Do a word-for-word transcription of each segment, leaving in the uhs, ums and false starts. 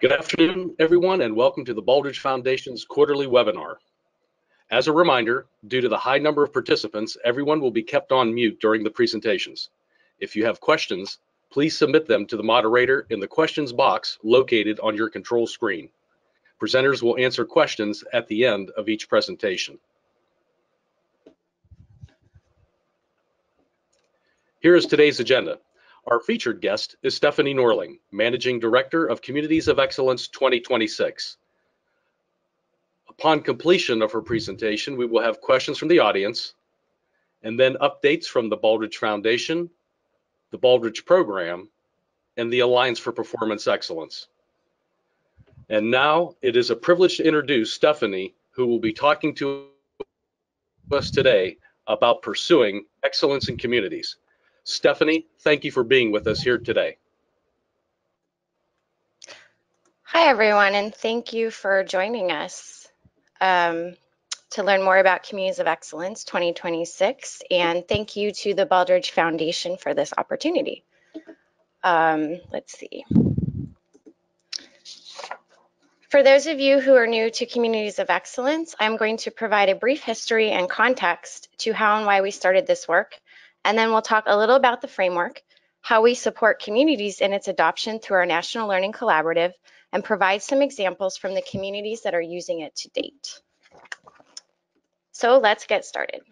Good afternoon, everyone, and welcome to the Baldrige Foundation's quarterly webinar. As a reminder, due to the high number of participants, everyone will be kept on mute during the presentations. If you have questions, please submit them to the moderator in the questions box located on your control screen. Presenters will answer questions at the end of each presentation. Here is today's agenda. Our featured guest is Stephanie Norling, Managing Director of Communities of Excellence twenty twenty-six. Upon completion of her presentation, we will have questions from the audience and then updates from the Baldrige Foundation, the Baldrige Program, and the Alliance for Performance Excellence. And now it is a privilege to introduce Stephanie, who will be talking to us today about pursuing excellence in communities. Stephanie, thank you for being with us here today. Hi, everyone, and thank you for joining us um, to learn more about Communities of Excellence twenty twenty-six, and thank you to the Baldrige Foundation for this opportunity. Um, let's see. For those of you who are new to Communities of Excellence, I'm going to provide a brief history and context to how and why we started this work, and then we'll talk a little about the framework, how we support communities in its adoption through our National Learning Collaborative, and provide some examples from the communities that are using it to date. So let's get started.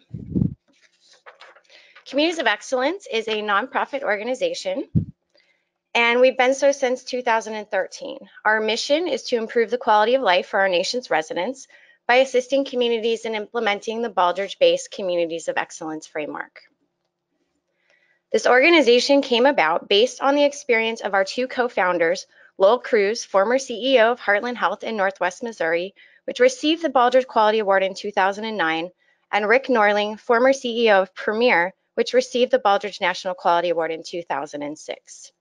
Communities of Excellence is a nonprofit organization, and we've been so since two thousand thirteen. Our mission is to improve the quality of life for our nation's residents by assisting communities in implementing the Baldrige-based Communities of Excellence framework. This organization came about based on the experience of our two co-founders, Lowell Cruz, former C E O of Heartland Health in Northwest Missouri, which received the Baldrige Quality Award in two thousand nine, and Rick Norling, former C E O of Premier, which received the Baldrige National Quality Award in two thousand six.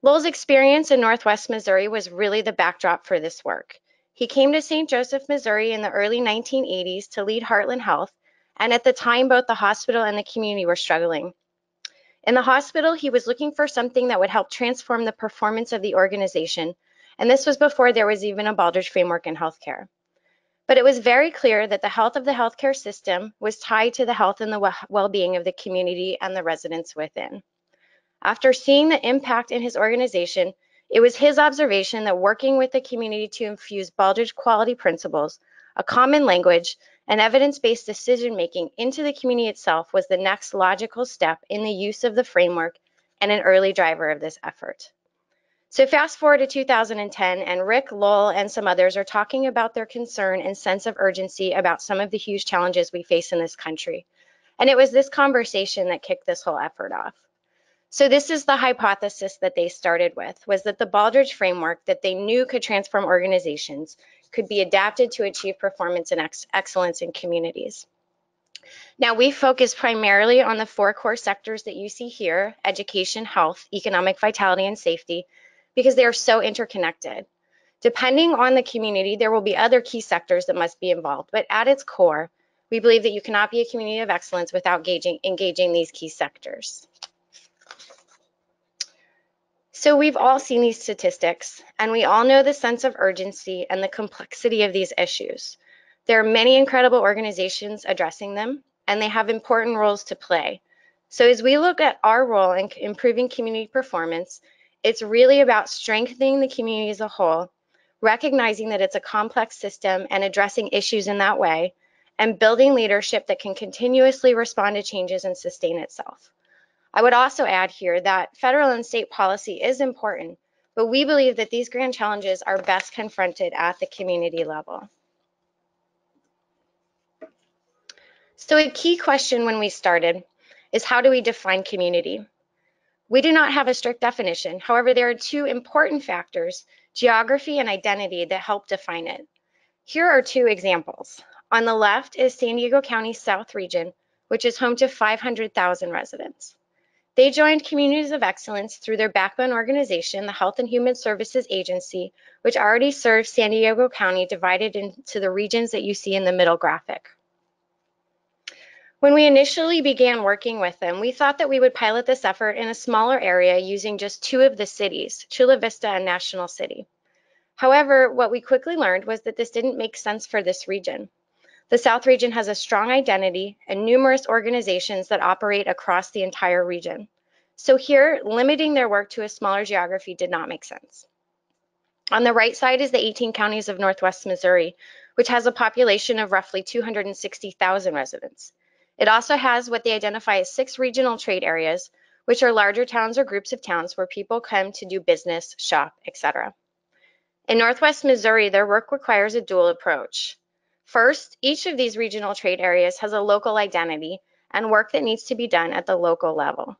Lowell's experience in Northwest Missouri was really the backdrop for this work. He came to Saint Joseph, Missouri in the early nineteen eighties to lead Heartland Health, and at the time, both the hospital and the community were struggling. In the hospital, he was looking for something that would help transform the performance of the organization, and this was before there was even a Baldrige framework in healthcare. But it was very clear that the health of the healthcare system was tied to the health and the well-being of the community and the residents within. After seeing the impact in his organization, it was his observation that working with the community to infuse Baldrige quality principles, a common language, and evidence-based decision-making into the community itself was the next logical step in the use of the framework and an early driver of this effort. So fast forward to two thousand ten, and Rick, Lowell, and some others are talking about their concern and sense of urgency about some of the huge challenges we face in this country. And it was this conversation that kicked this whole effort off. So this is the hypothesis that they started with, was that the Baldrige framework that they knew could transform organizations could be adapted to achieve performance and ex excellence in communities. Now, we focus primarily on the four core sectors that you see here: education, health, economic vitality, and safety, because they are so interconnected. Depending on the community, there will be other key sectors that must be involved, but at its core, we believe that you cannot be a community of excellence without engaging, engaging these key sectors. So we've all seen these statistics, and we all know the sense of urgency and the complexity of these issues. There are many incredible organizations addressing them, and they have important roles to play. So as we look at our role in improving community performance, it's really about strengthening the community as a whole, recognizing that it's a complex system and addressing issues in that way, and building leadership that can continuously respond to changes and sustain itself. I would also add here that federal and state policy is important, but we believe that these grand challenges are best confronted at the community level. So a key question when we started is, how do we define community? We do not have a strict definition. However, there are two important factors, geography and identity, that help define it. Here are two examples. On the left is San Diego County South Region, which is home to five hundred thousand residents. They joined Communities of Excellence through their backbone organization, the Health and Human Services Agency, which already serves San Diego County, divided into the regions that you see in the middle graphic. When we initially began working with them, we thought that we would pilot this effort in a smaller area using just two of the cities, Chula Vista and National City. However, what we quickly learned was that this didn't make sense for this region. The South Region has a strong identity and numerous organizations that operate across the entire region. So here, limiting their work to a smaller geography did not make sense. On the right side is the eighteen counties of Northwest Missouri, which has a population of roughly two hundred sixty thousand residents. It also has what they identify as six regional trade areas, which are larger towns or groups of towns where people come to do business, shop, et cetera. In Northwest Missouri, their work requires a dual approach. First, each of these regional trade areas has a local identity and work that needs to be done at the local level.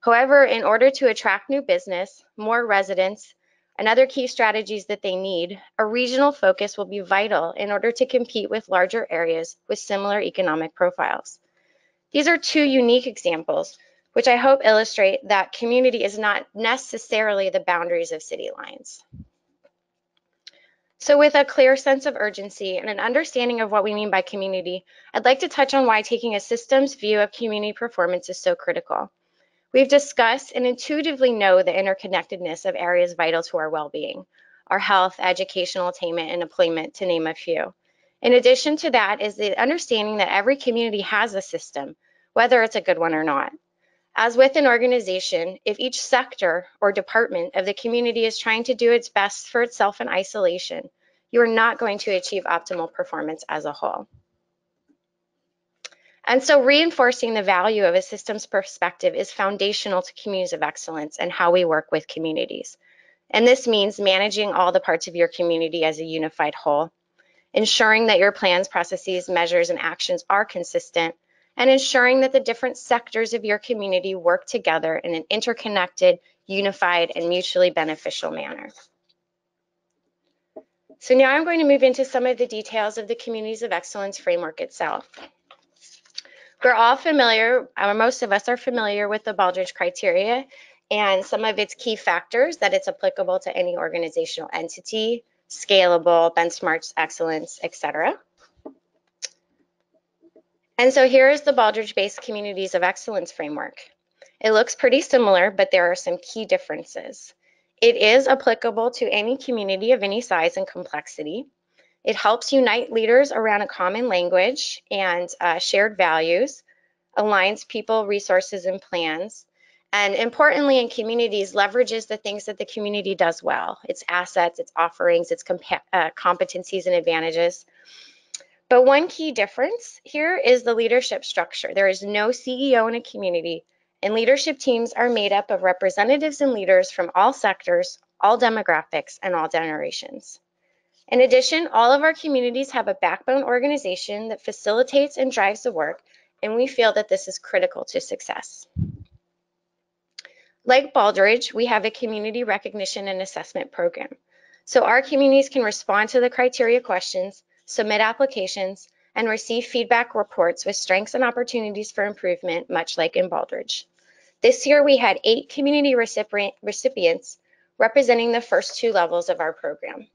However, in order to attract new business, more residents, and other key strategies that they need, a regional focus will be vital in order to compete with larger areas with similar economic profiles. These are two unique examples, which I hope illustrate that community is not necessarily the boundaries of city lines. So with a clear sense of urgency and an understanding of what we mean by community, I'd like to touch on why taking a systems view of community performance is so critical. We've discussed and intuitively know the interconnectedness of areas vital to our well-being, our health, educational attainment, and employment, to name a few. In addition to that is the understanding that every community has a system, whether it's a good one or not. As with an organization, if each sector or department of the community is trying to do its best for itself in isolation, you are not going to achieve optimal performance as a whole. And so reinforcing the value of a systems perspective is foundational to communities of excellence and how we work with communities. And this means managing all the parts of your community as a unified whole, ensuring that your plans, processes, measures, and actions are consistent, and ensuring that the different sectors of your community work together in an interconnected, unified, and mutually beneficial manner. So now I'm going to move into some of the details of the Communities of Excellence framework itself. We're all familiar, or most of us are familiar with the Baldrige criteria and some of its key factors that it's applicable to any organizational entity, scalable, benchmarks, excellence, et cetera. And so here is the Baldrige-based Communities of Excellence framework. It looks pretty similar, but there are some key differences. It is applicable to any community of any size and complexity. It helps unite leaders around a common language and uh, shared values, aligns people, resources, and plans, and importantly in communities, leverages the things that the community does well, its assets, its offerings, its compa uh, competencies and advantages. But one key difference here is the leadership structure. There is no C E O in a community, and leadership teams are made up of representatives and leaders from all sectors, all demographics, and all generations. In addition, all of our communities have a backbone organization that facilitates and drives the work, and we feel that this is critical to success. Like Baldrige, we have a community recognition and assessment program. So our communities can respond to the criteria questions, submit applications, and receive feedback reports with strengths and opportunities for improvement, much like in Baldrige. This year, we had eight community recipient, recipients representing the first two levels of our program.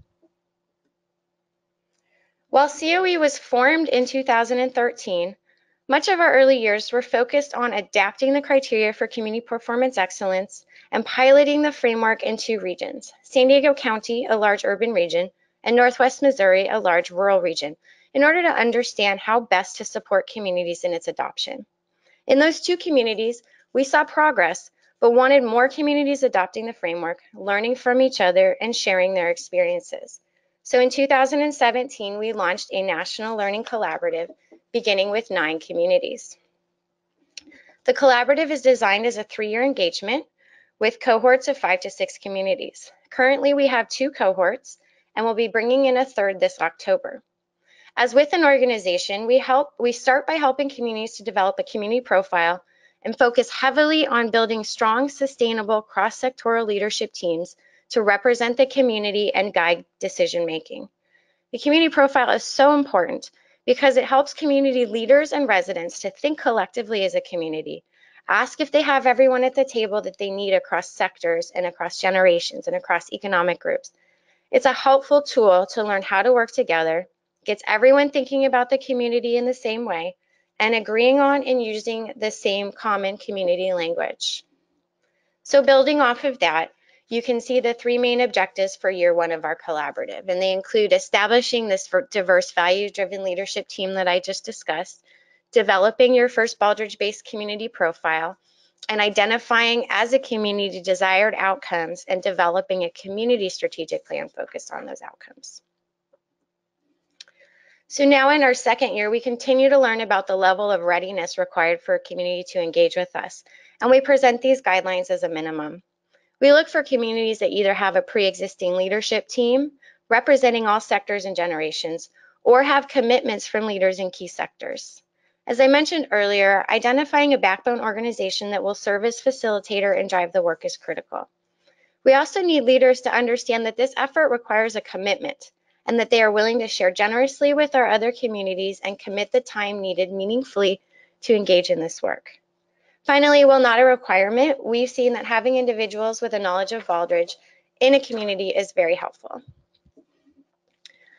While C O E was formed in two thousand thirteen, much of our early years were focused on adapting the criteria for community performance excellence and piloting the framework in two regions, San Diego County, a large urban region, and Northwest Missouri, a large rural region, in order to understand how best to support communities in its adoption. In those two communities, we saw progress, but wanted more communities adopting the framework, learning from each other, and sharing their experiences. So in two thousand seventeen, we launched a national learning collaborative beginning with nine communities. The collaborative is designed as a three-year engagement with cohorts of five to six communities. Currently, we have two cohorts and we'll be bringing in a third this October. As with an organization, we, help, we start by helping communities to develop a community profile and focus heavily on building strong, sustainable cross-sectoral leadership teams to represent the community and guide decision-making. The community profile is so important because it helps community leaders and residents to think collectively as a community, ask if they have everyone at the table that they need across sectors and across generations and across economic groups. It's a helpful tool to learn how to work together, gets everyone thinking about the community in the same way, and agreeing on and using the same common community language. So building off of that, you can see the three main objectives for year one of our collaborative, and they include establishing this diverse value-driven leadership team that I just discussed, developing your first Baldrige-based community profile, and identifying as a community desired outcomes and developing a community strategic plan focused on those outcomes. So now in our second year, we continue to learn about the level of readiness required for a community to engage with us, and we present these guidelines as a minimum. We look for communities that either have a pre-existing leadership team representing all sectors and generations, or have commitments from leaders in key sectors. As I mentioned earlier, identifying a backbone organization that will serve as facilitator and drive the work is critical. We also need leaders to understand that this effort requires a commitment, and that they are willing to share generously with our other communities and commit the time needed meaningfully to engage in this work. Finally, while not a requirement, we've seen that having individuals with a knowledge of Baldrige in a community is very helpful.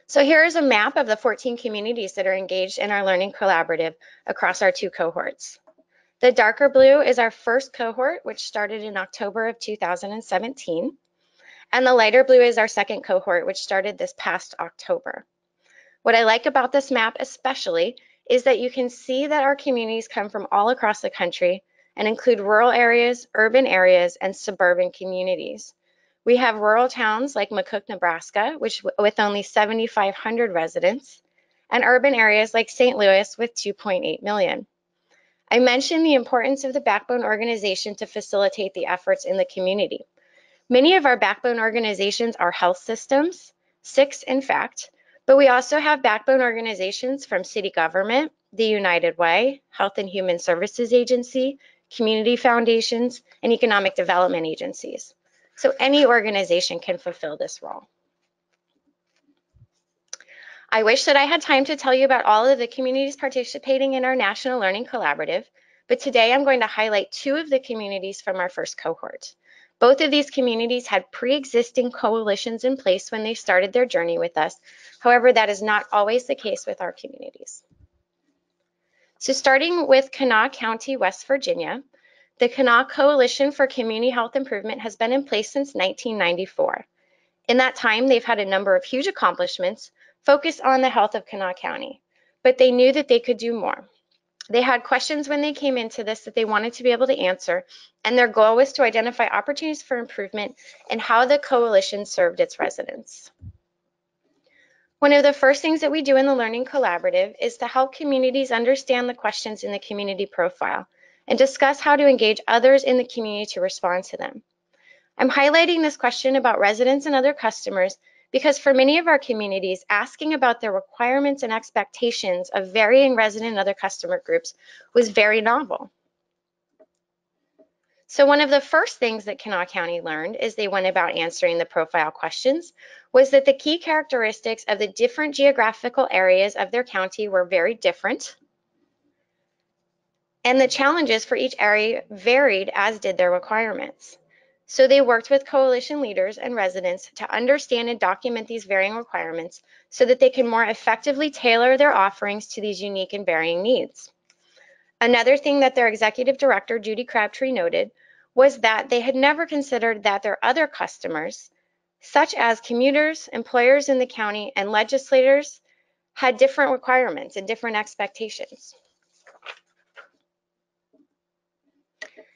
So here is a map of the fourteen communities that are engaged in our learning collaborative across our two cohorts. The darker blue is our first cohort, which started in October of two thousand seventeen. And the lighter blue is our second cohort, which started this past October. What I like about this map especially is that you can see that our communities come from all across the country and include rural areas, urban areas, and suburban communities. We have rural towns like McCook, Nebraska, which with only seven thousand five hundred residents, and urban areas like Saint Louis with two point eight million. I mentioned the importance of the backbone organization to facilitate the efforts in the community. Many of our backbone organizations are health systems, six in fact, but we also have backbone organizations from city government, the United Way, Health and Human Services Agency, community foundations, and economic development agencies. So any organization can fulfill this role. I wish that I had time to tell you about all of the communities participating in our National Learning Collaborative, but today I'm going to highlight two of the communities from our first cohort. Both of these communities had pre-existing coalitions in place when they started their journey with us. However, that is not always the case with our communities. So starting with Kanawha County, West Virginia, the Kanawha Coalition for Community Health Improvement has been in place since nineteen ninety-four. In that time, they've had a number of huge accomplishments focused on the health of Kanawha County, but they knew that they could do more. They had questions when they came into this that they wanted to be able to answer, and their goal was to identify opportunities for improvement and how the coalition served its residents. One of the first things that we do in the Learning Collaborative is to help communities understand the questions in the community profile and discuss how to engage others in the community to respond to them. I'm highlighting this question about residents and other customers because for many of our communities, asking about their requirements and expectations of varying resident and other customer groups was very novel. So one of the first things that Kanawha County learned as they went about answering the profile questions was that the key characteristics of the different geographical areas of their county were very different, and the challenges for each area varied, as did their requirements. So they worked with coalition leaders and residents to understand and document these varying requirements so that they can more effectively tailor their offerings to these unique and varying needs. Another thing that their executive director, Judy Crabtree, noted was that they had never considered that their other customers, such as commuters, employers in the county, and legislators, had different requirements and different expectations.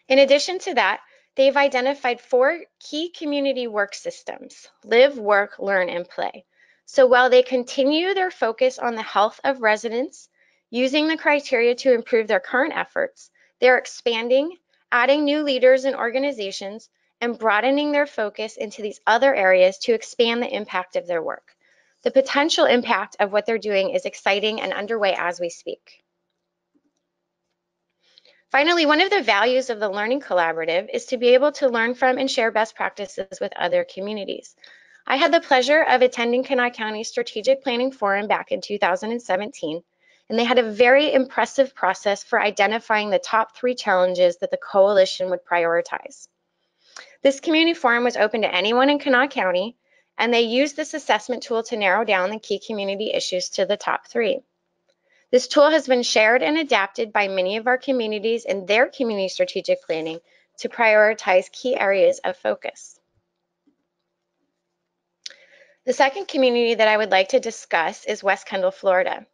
In addition to that, they've identified four key community work systems: live, work, learn, and play. So while they continue their focus on the health of residents, using the criteria to improve their current efforts, they're expanding, adding new leaders and organizations, and broadening their focus into these other areas to expand the impact of their work. The potential impact of what they're doing is exciting and underway as we speak. Finally, one of the values of the Learning Collaborative is to be able to learn from and share best practices with other communities. I had the pleasure of attending Kanawha County Strategic Planning Forum back in two thousand seventeen, and they had a very impressive process for identifying the top three challenges that the coalition would prioritize. This community forum was open to anyone in Kanawha County, and they used this assessment tool to narrow down the key community issues to the top three. This tool has been shared and adapted by many of our communities in their community strategic planning to prioritize key areas of focus. The second community that I would like to discuss is West Kendall, Florida.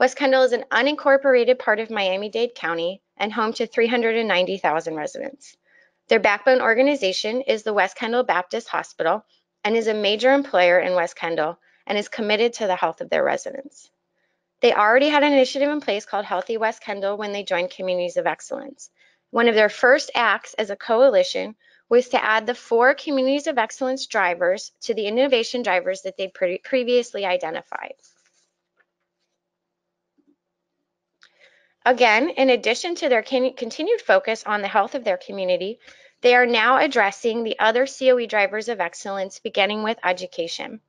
West Kendall is an unincorporated part of Miami-Dade County and home to three hundred ninety thousand residents. Their backbone organization is the West Kendall Baptist Hospital and is a major employer in West Kendall and is committed to the health of their residents. They already had an initiative in place called Healthy West Kendall when they joined Communities of Excellence. One of their first acts as a coalition was to add the four Communities of Excellence drivers to the innovation drivers that they pre- previously identified. Again, in addition to their continued focus on the health of their community, they are now addressing the other C O E drivers of excellence, beginning with education.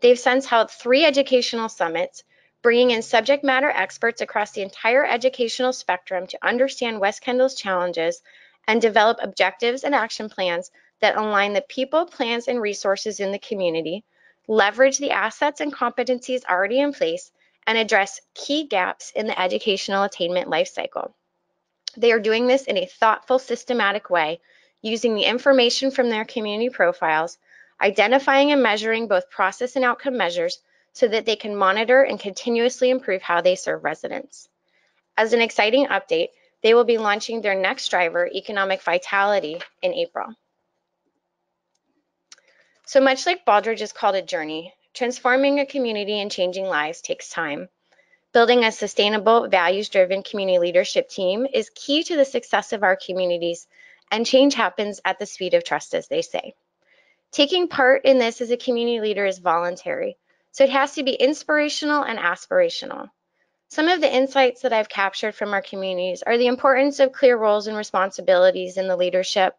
They've since held three educational summits, bringing in subject matter experts across the entire educational spectrum to understand West Kendall's challenges and develop objectives and action plans that align the people, plans, and resources in the community, leverage the assets and competencies already in place, and address key gaps in the educational attainment lifecycle. They are doing this in a thoughtful, systematic way, using the information from their community profiles, identifying and measuring both process and outcome measures so that they can monitor and continuously improve how they serve residents. As an exciting update, they will be launching their next driver, Economic Vitality, in April. So much like Baldrige is called a journey, transforming a community and changing lives takes time. Building a sustainable, values-driven community leadership team is key to the success of our communities, and change happens at the speed of trust, as they say. Taking part in this as a community leader is voluntary, so it has to be inspirational and aspirational. Some of the insights that I've captured from our communities are the importance of clear roles and responsibilities in the leadership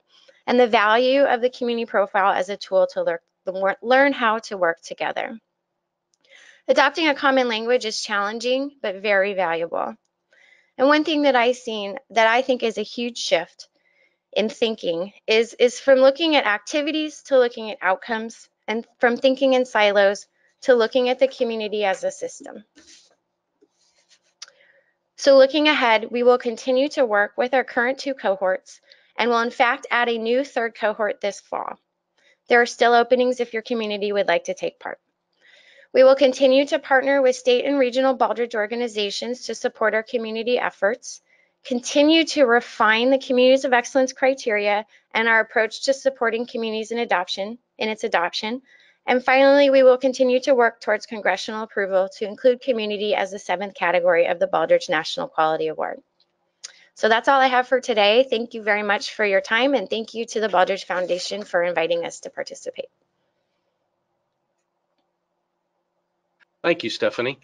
and the value of the community profile as a tool to learn learn how to work together. Adopting a common language is challenging, but very valuable. And one thing that I've seen that I think is a huge shift in thinking is, is from looking at activities to looking at outcomes, and from thinking in silos to looking at the community as a system. So looking ahead, we will continue to work with our current two cohorts and will in fact add a new third cohort this fall. There are still openings if your community would like to take part. We will continue to partner with state and regional Baldrige organizations to support our community efforts, continue to refine the Communities of Excellence criteria and our approach to supporting communities in adoption, in its adoption, and finally, we will continue to work towards congressional approval to include community as the seventh category of the Baldrige National Quality Award. So that's all I have for today. Thank you very much for your time, and thank you to the Baldrige Foundation for inviting us to participate. Thank you, Stephanie.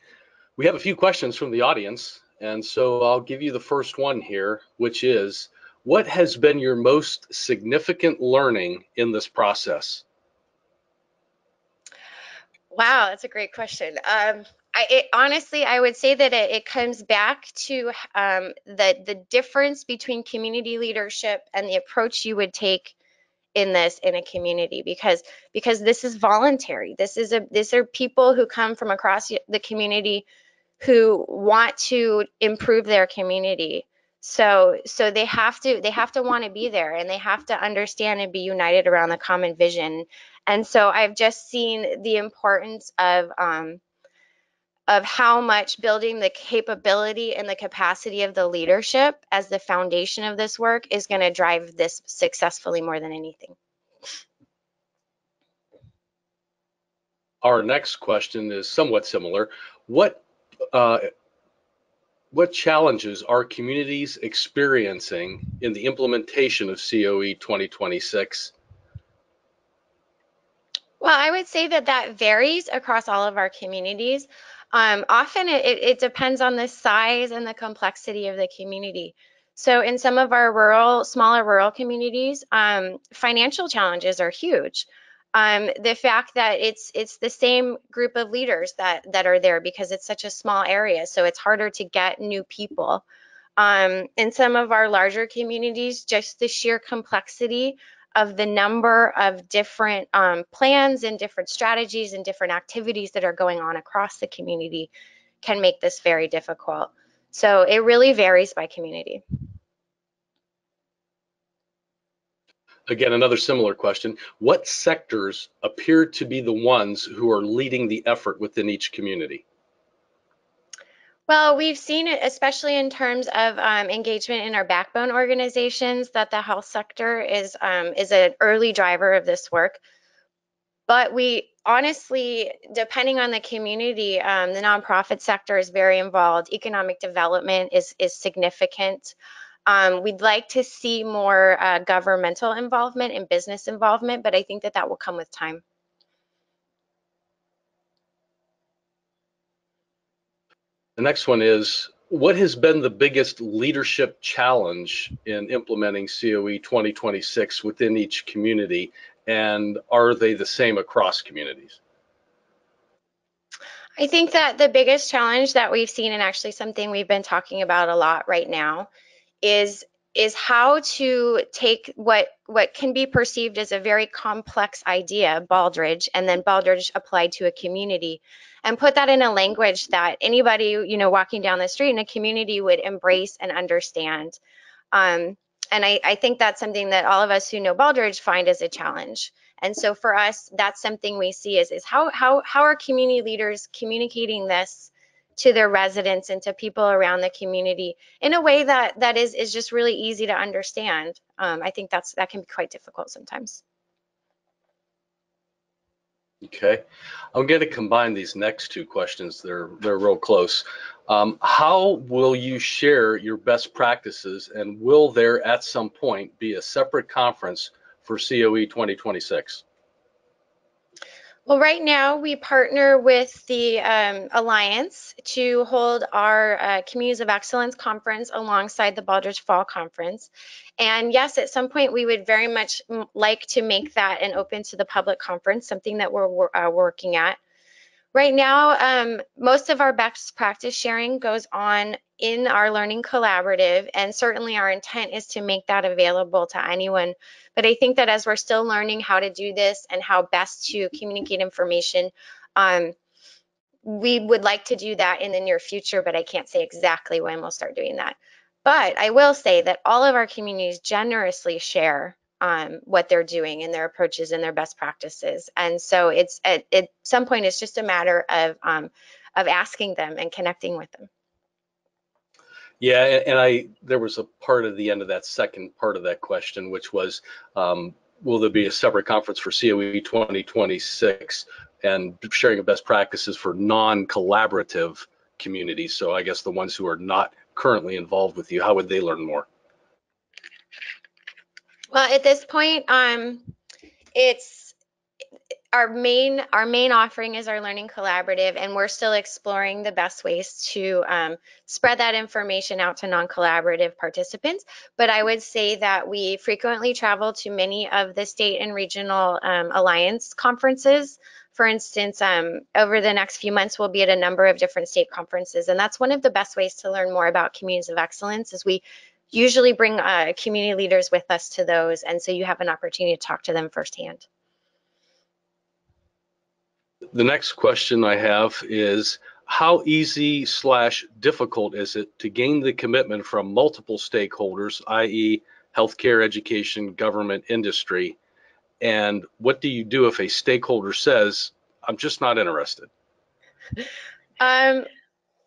We have a few questions from the audience, and so I'll give you the first one here, which is, what has been your most significant learning in this process? Wow, that's a great question. Um, I, it, honestly, I would say that it, it comes back to um, the, the difference between community leadership and the approach you would take in this in a community, because because this is voluntary. This is a these are people who come from across the community who want to improve their community. So so they have to they have to want to be there, and they have to understand and be united around the common vision. And so I've just seen the importance of um, of how much building the capability and the capacity of the leadership as the foundation of this work is going to drive this successfully more than anything. Our next question is somewhat similar. What uh, what challenges are communities experiencing in the implementation of C O E twenty twenty-six? Well, I would say that that varies across all of our communities. Um, often it, it depends on the size and the complexity of the community. So in some of our rural, smaller rural communities, um, financial challenges are huge. Um, the fact that it's it's the same group of leaders that, that are there because it's such a small area, so it's harder to get new people. Um, in some of our larger communities, just the sheer complexity of the number of different um, plans and different strategies and different activities that are going on across the community can make this very difficult. So it really varies by community. again, another similar question. What sectors appear to be the ones who are leading the effort within each community? Well, we've seen it, especially in terms of um, engagement in our backbone organizations, that the health sector is um, is an early driver of this work. But we honestly, depending on the community, um, the nonprofit sector is very involved. Economic development is is significant. Um, we'd like to see more uh, governmental involvement and business involvement, but I think that that will come with time. The next one is, what has been the biggest leadership challenge in implementing C O E twenty twenty-six within each community, and are they the same across communities? I think that the biggest challenge that we've seen, and actually something we've been talking about a lot right now, is is how to take what what can be perceived as a very complex idea, Baldrige, and then Baldrige applied to a community, and put that in a language that anybody, you know, walking down the street in a community would embrace and understand. Um, and I, I think that's something that all of us who know Baldrige find as a challenge. And so for us, that's something we see is, is how, how, how are community leaders communicating this to their residents and to people around the community in a way that that is is just really easy to understand. Um, I think that's that can be quite difficult sometimes. Okay, I'm going to combine these next two questions. They're they're real close. Um, how will you share your best practices, and will there at some point be a separate conference for C O E twenty twenty-six? Well, right now we partner with the um, Alliance to hold our uh, Communities of Excellence conference alongside the Baldrige Fall Conference. And yes, at some point we would very much like to make that an open to the public conference, something that we're wor uh, working at. Right now, um, most of our best practice sharing goes on in our learning collaborative, and certainly our intent is to make that available to anyone. But I think that as we're still learning how to do this and how best to communicate information, um, we would like to do that in the near future, but I can't say exactly when we'll start doing that. But I will say that all of our communities generously share um, what they're doing and their approaches and their best practices. And so it's at, at some point, it's just a matter of, um, of asking them and connecting with them. Yeah, and I there was a part of the end of that second part of that question, which was, um, will there be a separate conference for C O E twenty twenty-six and sharing of best practices for non-collaborative communities? So I guess the ones who are not currently involved with you, how would they learn more? Well, at this point, um, it's. Our main our main offering is our learning collaborative, and we're still exploring the best ways to um, spread that information out to non-collaborative participants. But I would say that we frequently travel to many of the state and regional um, alliance conferences. For instance, um, over the next few months, we'll be at a number of different state conferences, and that's one of the best ways to learn more about communities of excellence is we usually bring uh, community leaders with us to those, and so you have an opportunity to talk to them firsthand. The next question I have is, how easy slash difficult is it to gain the commitment from multiple stakeholders, that is healthcare, education, government, industry? And what do you do if a stakeholder says, I'm just not interested? Um,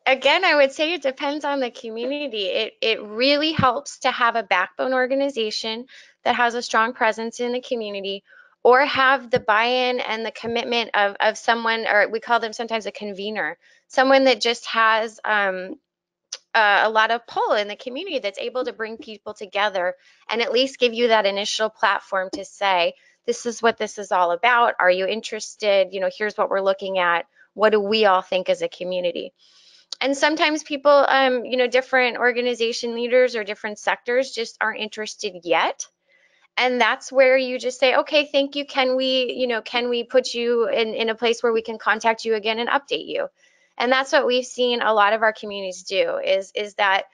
again, I would say it depends on the community. It, it really helps to have a backbone organization that has a strong presence in the community, or have the buy-in and the commitment of, of someone, or we call them sometimes a convener, someone that just has um, a, a lot of pull in the community that's able to bring people together and at least give you that initial platform to say, this is what this is all about. Are you interested? You know, here's what we're looking at. What do we all think as a community? And sometimes people, um, you know, different organization leaders or different sectors just aren't interested yet. And that's where you just say, okay, thank you. Can we, you know, can we put you in, in a place where we can contact you again and update you? And that's what we've seen a lot of our communities do is, is that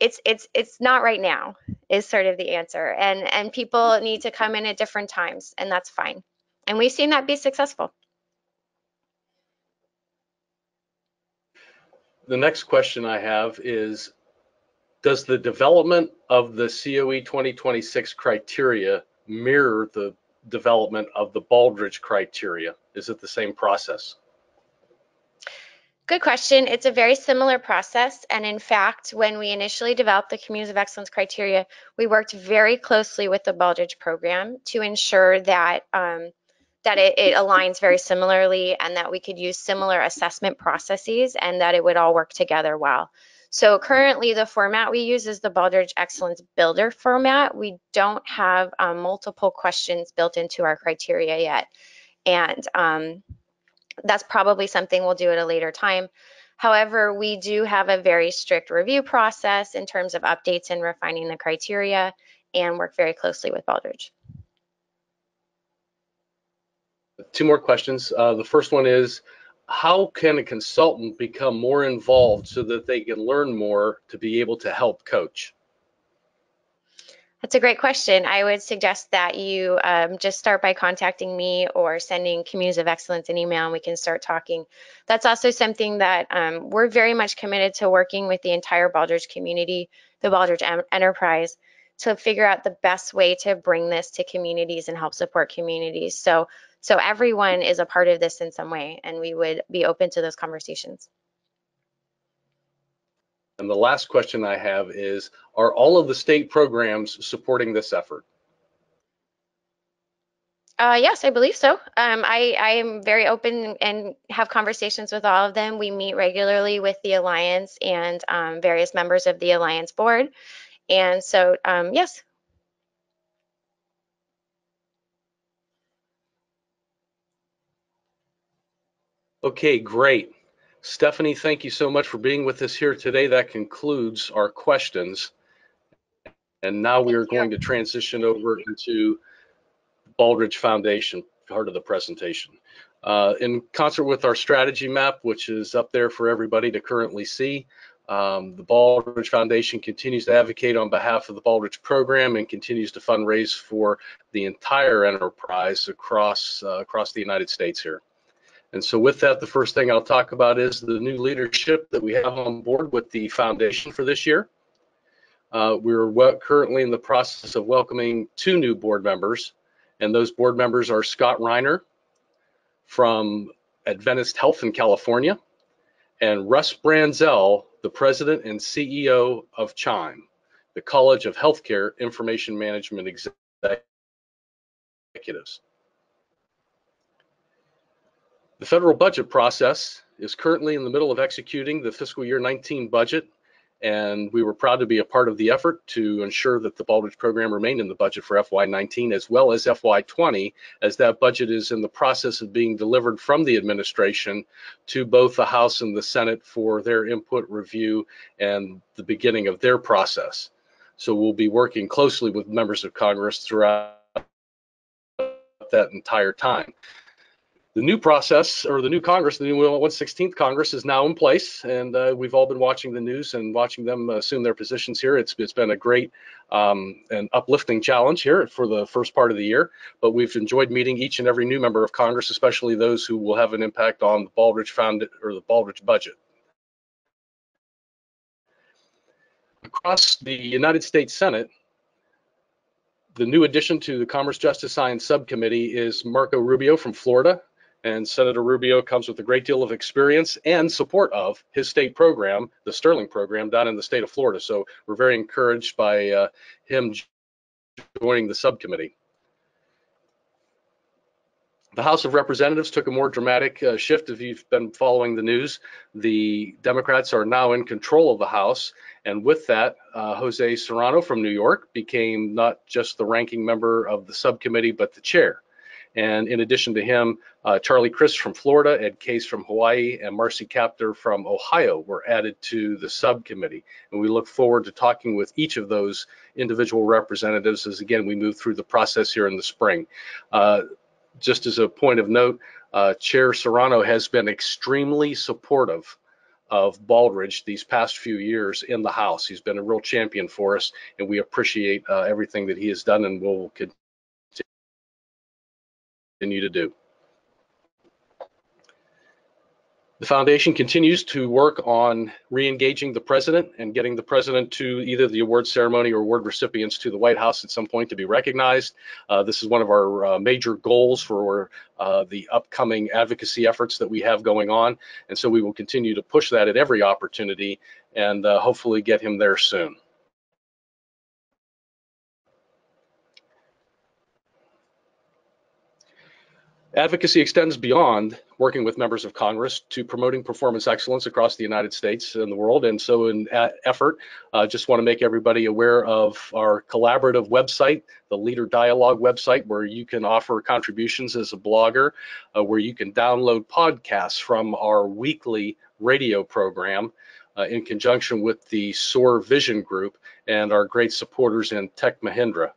it's, it's, it's not right now is sort of the answer. And, and people need to come in at different times, and that's fine. And we've seen that be successful. The next question I have is, does the development of the C O E twenty twenty-six criteria mirror the development of the Baldrige criteria? Is it the same process? Good question. It's a very similar process. And in fact, when we initially developed the Communities of Excellence criteria, we worked very closely with the Baldrige program to ensure that um, that it, it aligns very similarly and that we could use similar assessment processes and that it would all work together well. So currently the format we use is the Baldrige Excellence Builder format. We don't have um, multiple questions built into our criteria yet. And um, that's probably something we'll do at a later time. However, we do have a very strict review process in terms of updates and refining the criteria and work very closely with Baldrige. Two more questions. Uh, the first one is, how can a consultant become more involved so that they can learn more to be able to help coach? That's a great question. I would suggest that you um, just start by contacting me or sending Communities of Excellence an email and we can start talking. That's also something that um, we're very much committed to working with the entire Baldrige community, the Baldrige em- enterprise, to figure out the best way to bring this to communities and help support communities. So, so everyone is a part of this in some way, and we would be open to those conversations. And the last question I have is, are all of the state programs supporting this effort? Uh, yes, I believe so. Um, I, I am very open and have conversations with all of them. We meet regularly with the Alliance and um, various members of the Alliance board. And so, um, yes. Okay, great. Stephanie, thank you so much for being with us here today. That concludes our questions. And now we are going to transition over into Baldrige Foundation, part of the presentation. Uh, in concert with our strategy map, which is up there for everybody to currently see, Um, the Baldrige Foundation continues to advocate on behalf of the Baldrige program and continues to fundraise for the entire enterprise across uh, across the United States here. And so with that, the first thing I'll talk about is the new leadership that we have on board with the foundation for this year. Uh, we're well, currently in the process of welcoming two new board members, and those board members are Scott Reiner from Adventist Health in California and Russ Branzell, the president and C E O of CHIME, the College of Healthcare Information Management Executives. The federal budget process is currently in the middle of executing the fiscal year nineteen budget, and we were proud to be a part of the effort to ensure that the Baldrige program remained in the budget for F Y nineteen as well as F Y twenty, as that budget is in the process of being delivered from the administration to both the House and the Senate for their input, review, and the beginning of their process. So we'll be working closely with members of Congress throughout that entire time. The new process, or the new Congress, the new one hundred sixteenth Congress is now in place, and uh, we've all been watching the news and watching them assume their positions here. It's, it's been a great um, and uplifting challenge here for the first part of the year, but we've enjoyed meeting each and every new member of Congress, especially those who will have an impact on the Baldrige Found or the Baldrige budget. Across the United States Senate, the new addition to the Commerce, Justice, Science Subcommittee is Marco Rubio from Florida. And Senator Rubio comes with a great deal of experience and support of his state program, the Sterling program, down in the state of Florida. So we're very encouraged by uh, him joining the subcommittee. The House of Representatives took a more dramatic uh, shift. If you've been following the news, the Democrats are now in control of the House. And with that, uh, Jose Serrano from New York became not just the ranking member of the subcommittee, but the chair. And in addition to him, uh, Charlie Chris from Florida, Ed Case from Hawaii, and Marcy Kaptur from Ohio were added to the subcommittee. And we look forward to talking with each of those individual representatives as, again, we move through the process here in the spring. Uh, just as a point of note, uh, Chair Serrano has been extremely supportive of Baldrige these past few years in the House. He's been a real champion for us, and we appreciate uh, everything that he has done and will continue continue to do. The foundation continues to work on re-engaging the president and getting the president to either the award ceremony or award recipients to the White House at some point to be recognized. Uh, this is one of our uh, major goals for uh, the upcoming advocacy efforts that we have going on. And so we will continue to push that at every opportunity and uh, hopefully get him there soon. Advocacy extends beyond working with members of Congress to promoting performance excellence across the United States and the world. And so in that effort, I uh, just want to make everybody aware of our collaborative website, the Leader Dialogue website, where you can offer contributions as a blogger, uh, where you can download podcasts from our weekly radio program uh, in conjunction with the SOAR Vision Group and our great supporters in Tech Mahindra.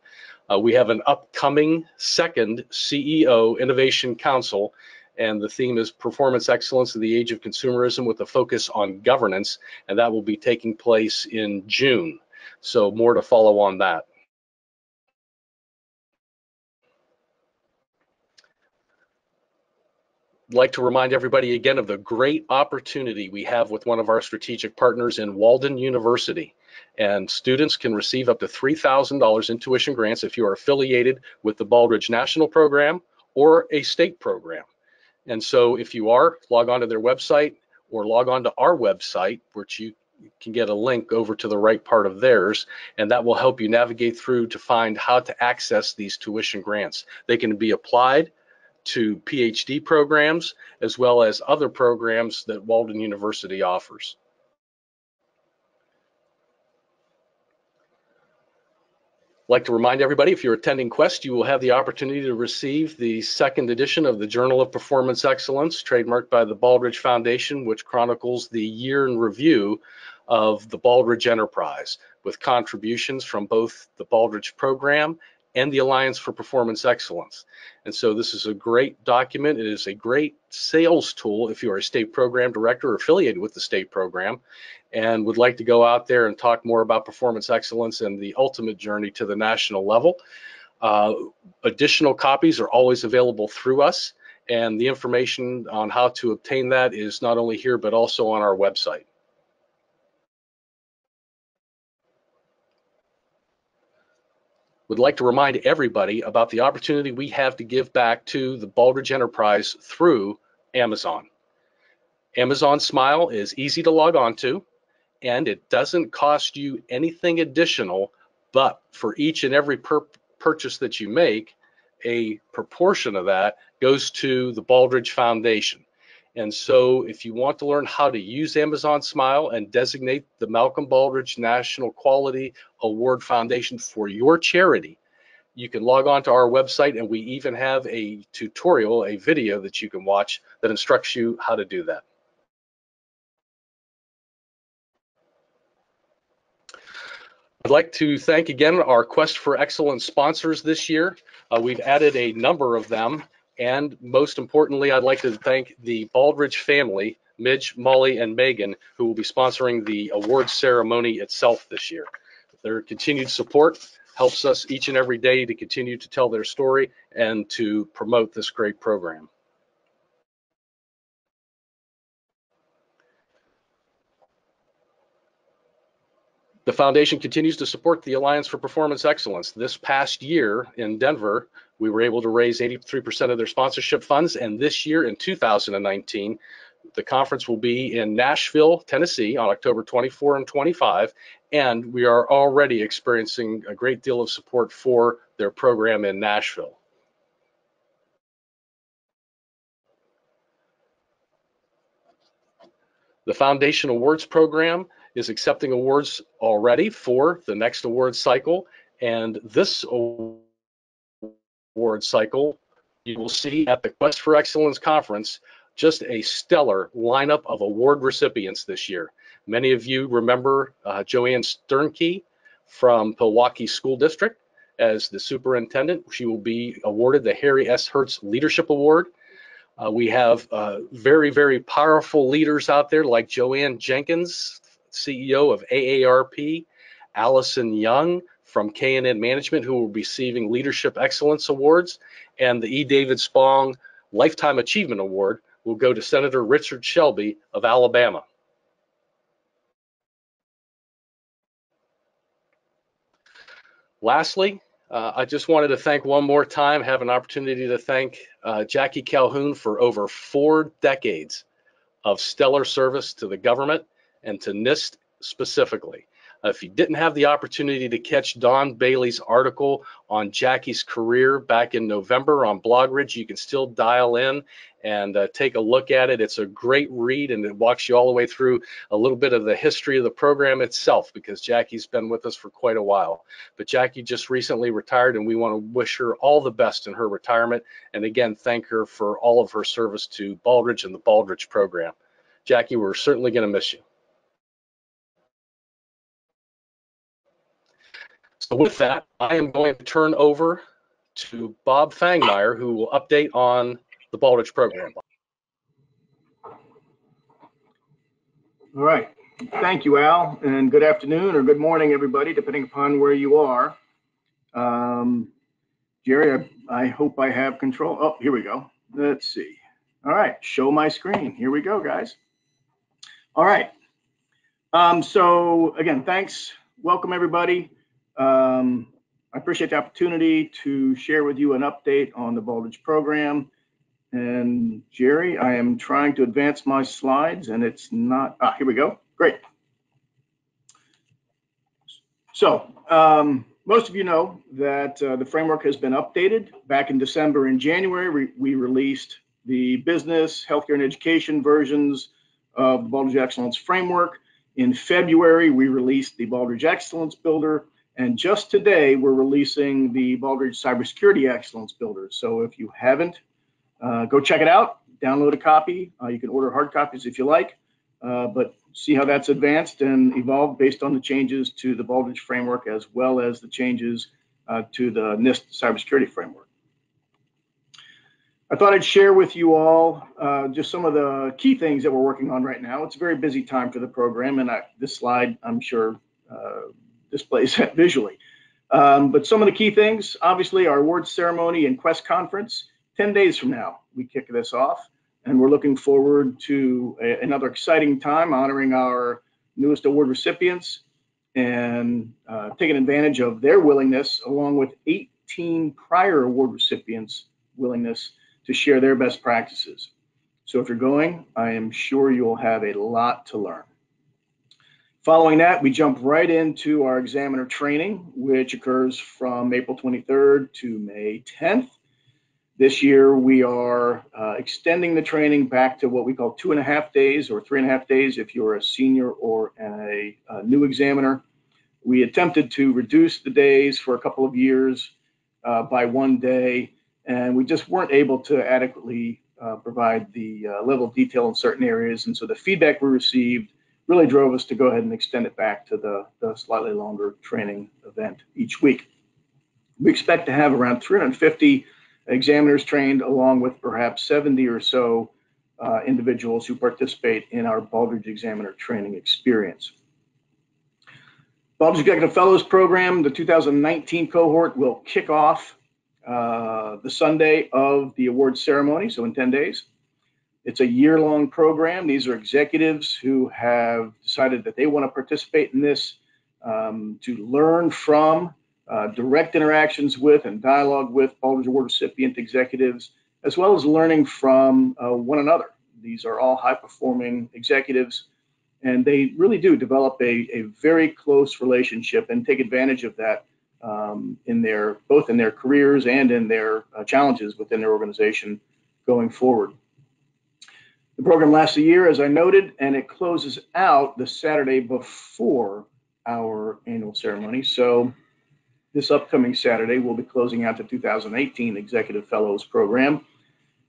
Uh, we have an upcoming second C E O Innovation Council, and the theme is Performance Excellence in the Age of Consumerism with a focus on governance, and that will be taking place in June. So more to follow on that. I'd like to remind everybody again of the great opportunity we have with one of our strategic partners in Walden University. And students can receive up to three thousand dollars in tuition grants if you are affiliated with the Baldrige National Program or a state program. And so if you are, log on to their website or log on to our website, which you can get a link over to the right part of theirs, and that will help you navigate through to find how to access these tuition grants. They can be applied to PhD programs as well as other programs that Walden University offers. I'd like to remind everybody, if you're attending Quest, you will have the opportunity to receive the second edition of the Journal of Performance Excellence, trademarked by the Baldrige Foundation, which chronicles the year in review of the Baldrige Enterprise, with contributions from both the Baldrige program and the Alliance for Performance Excellence. And so this is a great document. It is a great sales tool if you are a state program director or affiliated with the state program and would like to go out there and talk more about performance excellence and the ultimate journey to the national level. Uh, additional copies are always available through us, and the information on how to obtain that is not only here but also on our website. Would like to remind everybody about the opportunity we have to give back to the Baldrige Enterprise through Amazon. Amazon Smile is easy to log on to, and it doesn't cost you anything additional, but for each and every per purchase that you make, a proportion of that goes to the Baldrige Foundation. And so if you want to learn how to use Amazon Smile and designate the Malcolm Baldrige National Quality Award Foundation for your charity, you can log on to our website, and we even have a tutorial, a video that you can watch that instructs you how to do that. I'd like to thank again our Quest for Excellence sponsors this year. Uh, we've added a number of them. And most importantly, I'd like to thank the Baldrige family, Midge, Molly, and Megan, who will be sponsoring the award ceremony itself this year. Their continued support helps us each and every day to continue to tell their story and to promote this great program. The foundation continues to support the Alliance for Performance Excellence. This past year in Denver, we were able to raise eighty-three percent of their sponsorship funds, and this year in two thousand nineteen, the conference will be in Nashville, Tennessee on October twenty-fourth and twenty-fifth, and we are already experiencing a great deal of support for their program in Nashville. The Foundation Awards Program is accepting awards already for the next award cycle, and this award award cycle, you will see at the Quest for Excellence Conference just a stellar lineup of award recipients this year. Many of you remember uh, Joanne Sternkey from Pewaukee School District as the superintendent. She will be awarded the Harry S. Hertz Leadership Award. Uh, we have uh, very, very powerful leaders out there like Joanne Jenkins, C E O of A A R P, Allison Young from K and N Management, who will be receiving Leadership Excellence Awards, and the E. David Spong Lifetime Achievement Award will go to Senator Richard Shelby of Alabama. Lastly, uh, I just wanted to thank one more time, have an opportunity to thank uh, Jackie Calhoun for over four decades of stellar service to the government and to NIST specifically. Uh, if you didn't have the opportunity to catch Don Bailey's article on Jackie's career back in November on Blogridge, you can still dial in and uh, take a look at it. It's a great read, and it walks you all the way through a little bit of the history of the program itself, because Jackie's been with us for quite a while. But Jackie just recently retired, and we want to wish her all the best in her retirement. And again, thank her for all of her service to Baldrige and the Baldrige program. Jackie, we're certainly going to miss you. So with that, I am going to turn over to Bob Fangmeier, who will update on the Baldrige program. All right. Thank you, Al, and good afternoon or good morning, everybody, depending upon where you are. Um, Jerry, I, I hope I have control. Oh, here we go. Let's see. All right. Show my screen. Here we go, guys. All right. Um, so, again, thanks. Welcome, everybody. Um, I appreciate the opportunity to share with you an update on the Baldrige program. And Jerry, I am trying to advance my slides and it's not, ah, here we go. Great. So um, most of you know that uh, the framework has been updated. Back in December and January, we, we released the business, healthcare, and education versions of the Baldrige Excellence Framework. In February, we released the Baldrige Excellence Builder. And just today, we're releasing the Baldrige Cybersecurity Excellence Builder. So if you haven't, uh, go check it out, download a copy. Uh, you can order hard copies if you like, uh, but see how that's advanced and evolved based on the changes to the Baldrige framework, as well as the changes uh, to the NIST cybersecurity framework. I thought I'd share with you all uh, just some of the key things that we're working on right now. It's a very busy time for the program, and I, this slide, I'm sure, uh, displays that visually. Um, but some of the key things, obviously, our awards ceremony and Quest Conference, ten days from now, we kick this off. And we're looking forward to a, another exciting time honoring our newest award recipients and uh, taking advantage of their willingness, along with eighteen prior award recipients' willingness to share their best practices. So if you're going, I am sure you'll have a lot to learn. Following that, we jump right into our examiner training, which occurs from April twenty-third to May tenth. This year, we are uh, extending the training back to what we call two and a half days or three and a half days if you're a senior or a, a new examiner. We attempted to reduce the days for a couple of years uh, by one day, and we just weren't able to adequately uh, provide the uh, level of detail in certain areas. And so the feedback we received really drove us to go ahead and extend it back to the, the slightly longer training event each week. We expect to have around three hundred fifty examiners trained, along with perhaps seventy or so uh, individuals who participate in our Baldrige Examiner training experience. Baldrige Executive Fellows Program, the two thousand nineteen cohort, will kick off uh, the Sunday of the awards ceremony, so in ten days. It's a year-long program. These are executives who have decided that they want to participate in this um, to learn from uh, direct interactions with and dialogue with Baldrige Award recipient executives, as well as learning from uh, one another. These are all high-performing executives, and they really do develop a, a very close relationship and take advantage of that um, in their both in their careers and in their uh, challenges within their organization going forward. The program lasts a year, as I noted, and it closes out the Saturday before our annual ceremony. So this upcoming Saturday, we'll be closing out the two thousand eighteen Executive Fellows Program.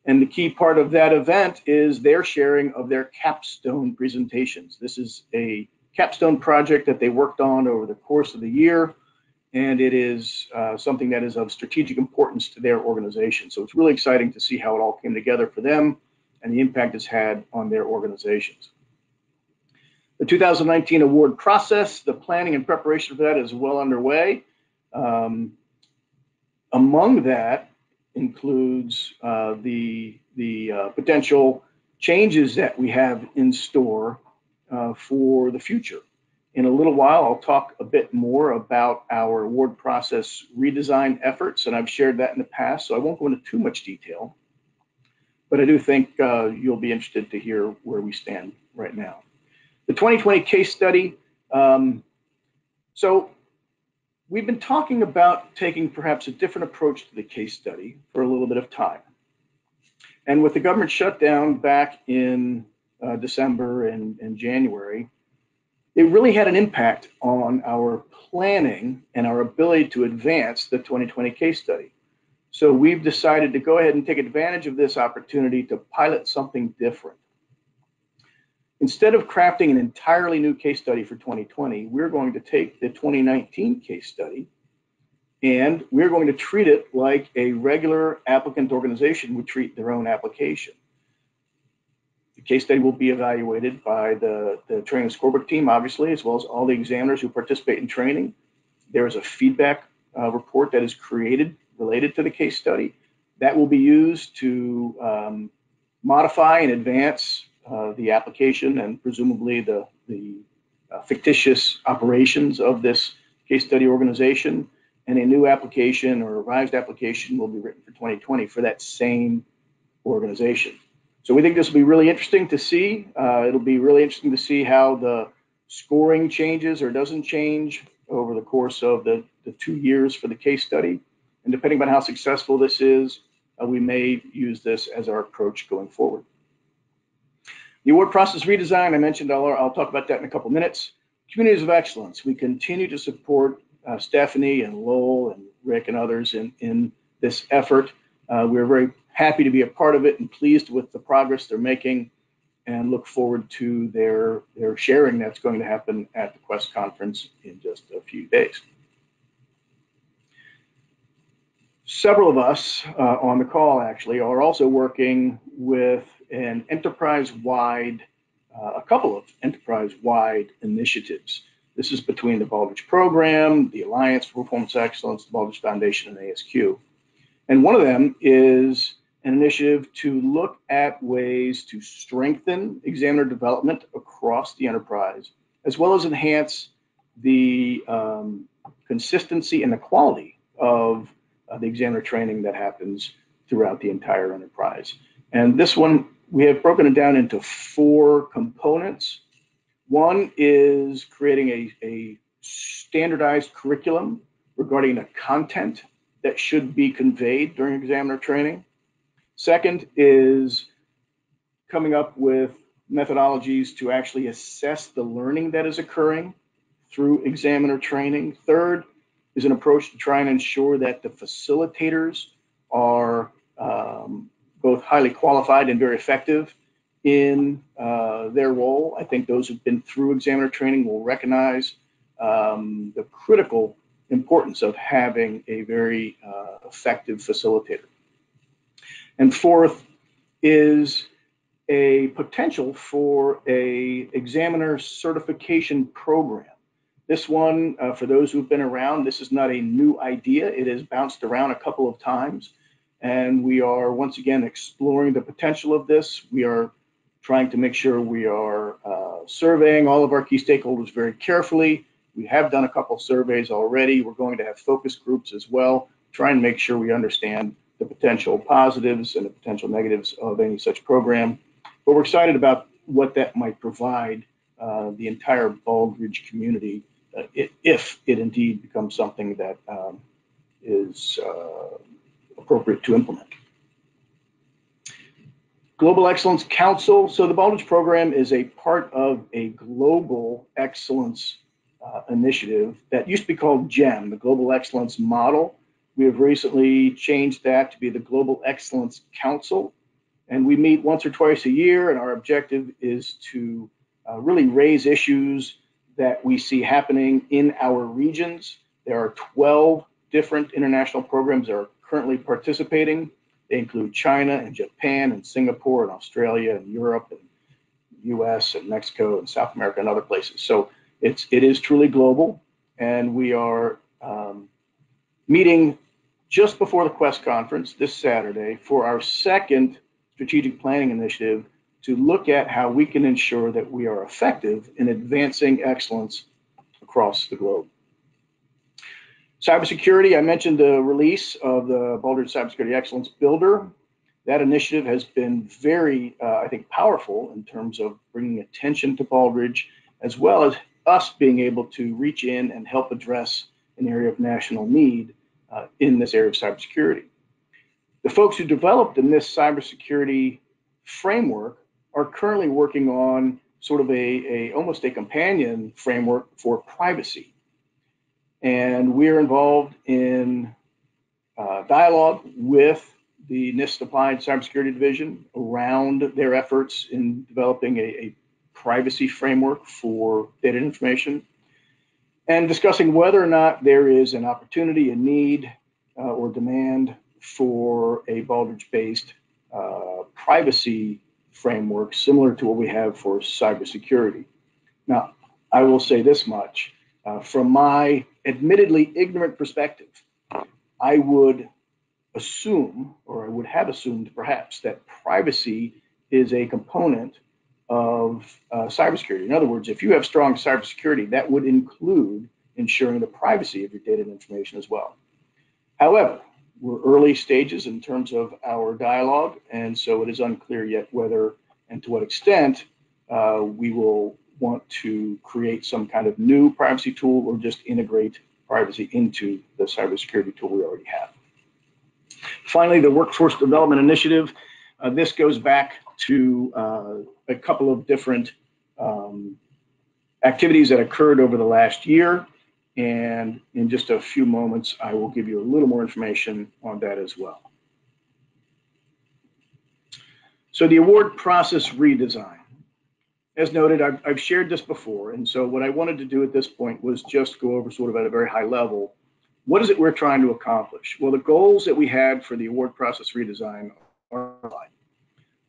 And the key part of that event is their sharing of their capstone presentations. This is a capstone project that they worked on over the course of the year, and it is uh, something that is of strategic importance to their organization. So it's really exciting to see how it all came together for them and the impact it's had on their organizations. The two thousand nineteen award process, the planning and preparation for that is well underway. Um, among that includes uh, the, the uh, potential changes that we have in store uh, for the future. In a little while, I'll talk a bit more about our award process redesign efforts, and I've shared that in the past, so I won't go into too much detail, but I do think uh, you'll be interested to hear where we stand right now. The twenty twenty case study. Um, so we've been talking about taking perhaps a different approach to the case study for a little bit of time. And with the government shutdown back in uh, December and, and January, it really had an impact on our planning and our ability to advance the twenty twenty case study. So we've decided to go ahead and take advantage of this opportunity to pilot something different. Instead of crafting an entirely new case study for twenty twenty, we're going to take the twenty nineteen case study and we're going to treat it like a regular applicant organization would treat their own application. The case study will be evaluated by the, the training scorebook team, obviously, as well as all the examiners who participate in training. There is a feedback uh, report that is created related to the case study that will be used to um, modify and advance uh, the application and presumably the, the uh, fictitious operations of this case study organization. And a new application or revised application will be written for twenty twenty for that same organization. So we think this will be really interesting to see. Uh, it'll be really interesting to see how the scoring changes or doesn't change over the course of the, the two years for the case study. And depending on how successful this is, uh, we may use this as our approach going forward. The award process redesign, I mentioned, I'll, I'll talk about that in a couple minutes. Communities of Excellence, we continue to support Uh, Stephanie and Lowell and Rick and others in, in this effort. Uh, we're very happy to be a part of it and pleased with the progress they're making and look forward to their, their sharing that's going to happen at the Quest Conference in just a few days. Several of us uh, on the call actually are also working with an enterprise-wide, uh, a couple of enterprise-wide initiatives. This is between the Baldrige program, the Alliance for Performance Excellence, the Baldrige Foundation, and A S Q. And one of them is an initiative to look at ways to strengthen examiner development across the enterprise, as well as enhance the um, consistency and the quality of uh, the examiner training that happens throughout the entire enterprise. And this one, we have broken it down into four components. One is creating a, a standardized curriculum regarding the content that should be conveyed during examiner training. Second is coming up with methodologies to actually assess the learning that is occurring through examiner training. Third is an approach to try and ensure that the facilitators are um, both highly qualified and very effective in uh, their role. I think those who've been through examiner training will recognize um, the critical importance of having a very uh, effective facilitator. And fourth is a potential for a examiner certification program. This one, uh, for those who've been around, this is not a new idea. It has bounced around a couple of times, and we are once again exploring the potential of this. We are trying to make sure we are uh, surveying all of our key stakeholders very carefully. We have done a couple surveys already. We're going to have focus groups as well, try and make sure we understand the potential positives and the potential negatives of any such program. But we're excited about what that might provide uh, the entire Baldrige community uh, it, if it indeed becomes something that um, is uh, appropriate to implement. Global Excellence Council. So the Baldrige program is a part of a global excellence uh, initiative that used to be called GEM, the Global Excellence Model. We have recently changed that to be the Global Excellence Council. And we meet once or twice a year, and our objective is to uh, really raise issues that we see happening in our regions. There are twelve different international programs that are currently participating. They include China and Japan and Singapore and Australia and Europe and U S and Mexico and South America and other places. So it's, it is truly global, and we are um, meeting just before the Quest Conference this Saturday for our second strategic planning initiative to look at how we can ensure that we are effective in advancing excellence across the globe. Cybersecurity, I mentioned the release of the Baldrige Cybersecurity Excellence Builder. That initiative has been very, uh, I think, powerful in terms of bringing attention to Baldrige, as well as us being able to reach in and help address an area of national need uh, in this area of cybersecurity. The folks who developed in this cybersecurity framework are currently working on sort of a, a almost a companion framework for privacy. And we're involved in uh, dialogue with the NIST Applied Cybersecurity Division around their efforts in developing a, a privacy framework for data and information, and discussing whether or not there is an opportunity, a need, uh, or demand for a Baldrige-based uh, privacy framework similar to what we have for cybersecurity. Now, I will say this much. Uh, from my admittedly ignorant perspective, I would assume, or I would have assumed perhaps, that privacy is a component of uh, cybersecurity. In other words, if you have strong cybersecurity, that would include ensuring the privacy of your data and information as well. However, we're early stages in terms of our dialogue, and so it is unclear yet whether and to what extent uh, we will want to create some kind of new privacy tool or just integrate privacy into the cybersecurity tool we already have. Finally, the Workforce Development Initiative. Uh, this goes back to uh, a couple of different um, activities that occurred over the last year. And in just a few moments, I will give you a little more information on that as well. So the award process redesign. As noted, I've, I've shared this before. And so what I wanted to do at this point was just go over sort of at a very high level, what is it we're trying to accomplish? Well, the goals that we had for the award process redesign are applied.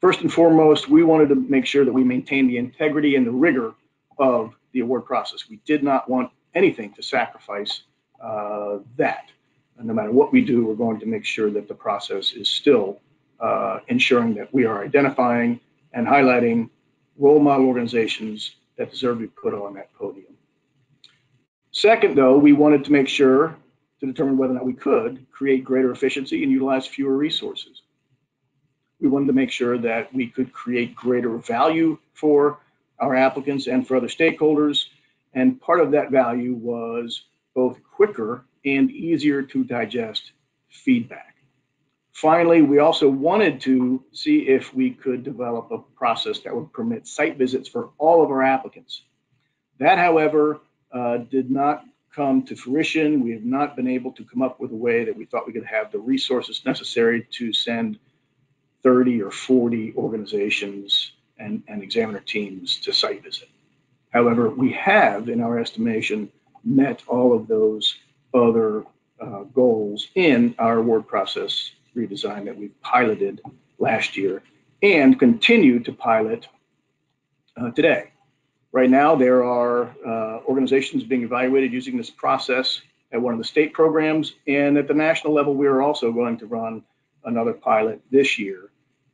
First and foremost, we wanted to make sure that we maintained the integrity and the rigor of the award process. We did not want anything to sacrifice uh, that. And no matter what we do, we're going to make sure that the process is still uh, ensuring that we are identifying and highlighting role model organizations that deserve to be put on that podium. Second, though, we wanted to make sure to determine whether or not we could create greater efficiency and utilize fewer resources. We wanted to make sure that we could create greater value for our applicants and for other stakeholders. And part of that value was both quicker and easier to digest feedback. Finally, we also wanted to see if we could develop a process that would permit site visits for all of our applicants. That, however, uh, did not come to fruition. We have not been able to come up with a way that we thought we could have the resources necessary to send thirty or forty organizations and, and examiner teams to site visit. However, we have, in our estimation, met all of those other uh, goals in our award process redesign that we piloted last year and continue to pilot uh, today. Right now, there are uh, organizations being evaluated using this process at one of the state programs, and at the national level, we are also going to run another pilot this year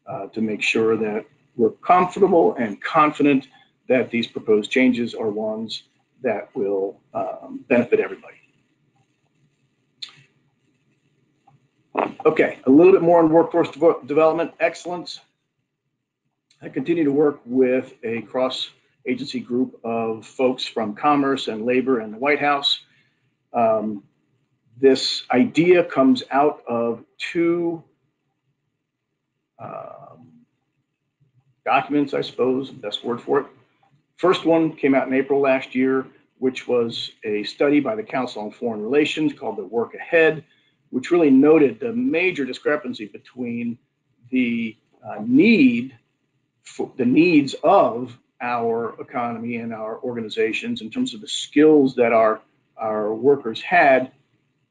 uh, to make sure that we're comfortable and confident that these proposed changes are ones that will um, benefit everybody. Okay, a little bit more on workforce de development excellence. I continue to work with a cross-agency group of folks from Commerce and Labor and the White House. Um, this idea comes out of two Um, documents, I suppose, best word for it. First one came out in April last year, which was a study by the Council on Foreign Relations called The Work Ahead, which really noted the major discrepancy between the uh, need for the needs of our economy and our organizations in terms of the skills that our, our workers had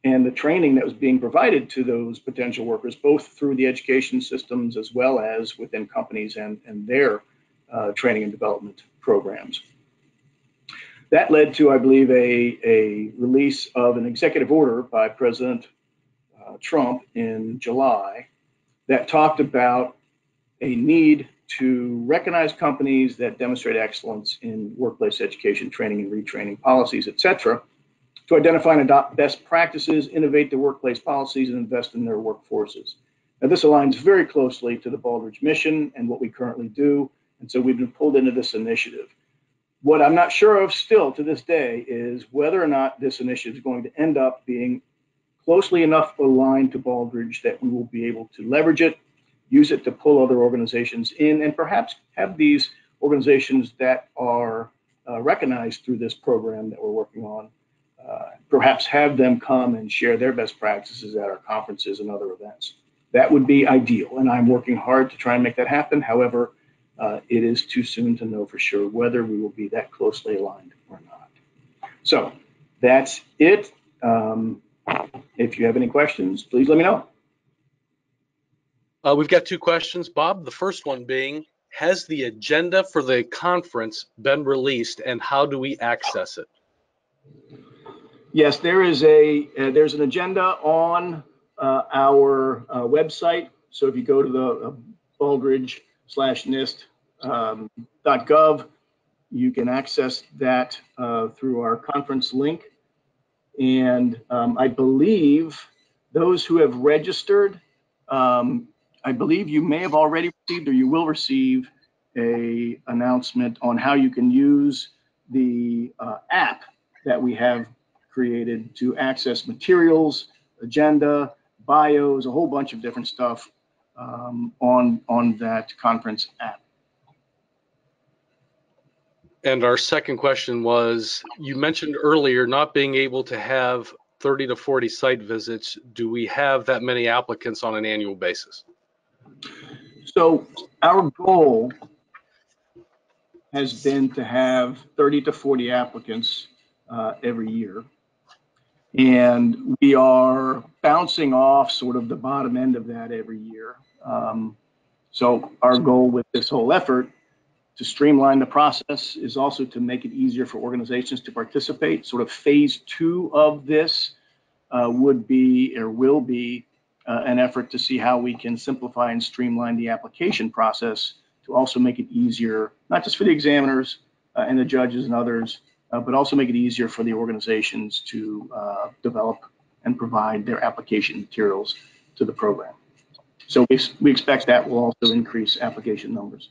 and the training that was being provided to those potential workers, both through the education systems as well as within companies and, and their uh, training and development programs. That led to, I believe, a, a release of an executive order by President uh, Trump in July that talked about a need to recognize companies that demonstrate excellence in workplace education, training and retraining policies, et cetera, to identify and adopt best practices, innovate their workplace policies, and invest in their workforces. Now, this aligns very closely to the Baldrige mission and what we currently do, and so we've been pulled into this initiative. What I'm not sure of still to this day is whether or not this initiative is going to end up being closely enough aligned to Baldrige that we will be able to leverage it, use it to pull other organizations in, and perhaps have these organizations that are uh, recognized through this program that we're working on, uh, perhaps have them come and share their best practices at our conferences and other events. That would be ideal, and I'm working hard to try and make that happen. However, uh, it is too soon to know for sure whether we will be that closely aligned or not. So that's it. Um, if you have any questions, please let me know. Uh, we've got two questions, Bob. The first one being, has the agenda for the conference been released, and how do we access it? Yes, there is a uh, there's an agenda on uh, our uh, website. So if you go to the uh, Baldrige slash NIST um, dot gov, you can access that uh, through our conference link. And um, I believe those who have registered, um, I believe you may have already received, or you will receive, a announcement on how you can use the uh, app that we have created to access materials, agenda, bios, a whole bunch of different stuff um, on, on that conference app. And our second question was, you mentioned earlier not being able to have thirty to forty site visits. Do we have that many applicants on an annual basis? So our goal has been to have thirty to forty applicants uh, every year. And we are bouncing off sort of the bottom end of that every year. Um, so our goal with this whole effort to streamline the process is also to make it easier for organizations to participate. Sort of phase two of this uh, would be, or will be, Uh, an effort to see how we can simplify and streamline the application process to also make it easier, not just for the examiners uh, and the judges and others, uh, but also make it easier for the organizations to uh, develop and provide their application materials to the program. So we, we expect that will also increase application numbers.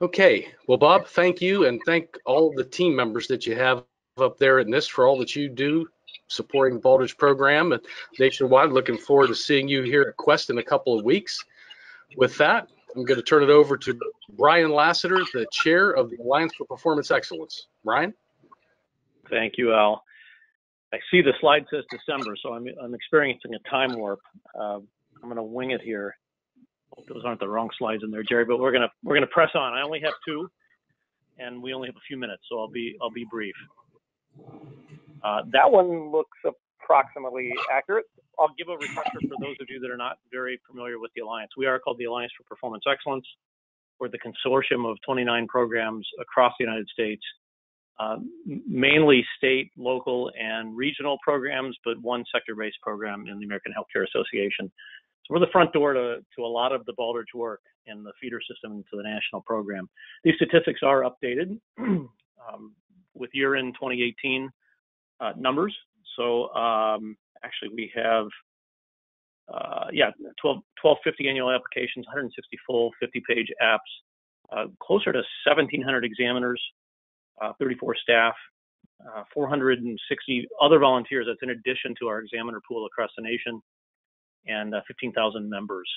Okay, well, Bob, thank you, and thank all the team members that you have up there at NIST for all that you do supporting the Baldrige program nationwide. Looking forward to seeing you here at Quest in a couple of weeks. With that, I'm going to turn it over to Brian Lassiter, the chair of the Alliance for Performance Excellence. Brian? Thank you, Al. I see the slide says December, so I'm, I'm experiencing a time warp. Uh, I'm going to wing it here. Hope those aren't the wrong slides in there, Jerry, but we're going to we're going to press on. I only have two, and we only have a few minutes, so I'll be I'll be brief. Uh, that one looks approximately accurate. I'll give a refresher for those of you that are not very familiar with the Alliance. We are called the Alliance for Performance Excellence. We're the consortium of twenty-nine programs across the United States, uh, mainly state, local, and regional programs, but one sector-based program in the American Healthcare Association. So we're the front door to, to a lot of the Baldrige work and the feeder system into the national program. These statistics are updated. um, with year-end twenty eighteen uh, numbers. So um, actually we have, uh, yeah, twelve fifty annual applications, one hundred sixty full fifty-page apps, uh, closer to seventeen hundred examiners, uh, thirty-four staff, uh, four hundred sixty other volunteers. That's in addition to our examiner pool across the nation, and uh, fifteen thousand members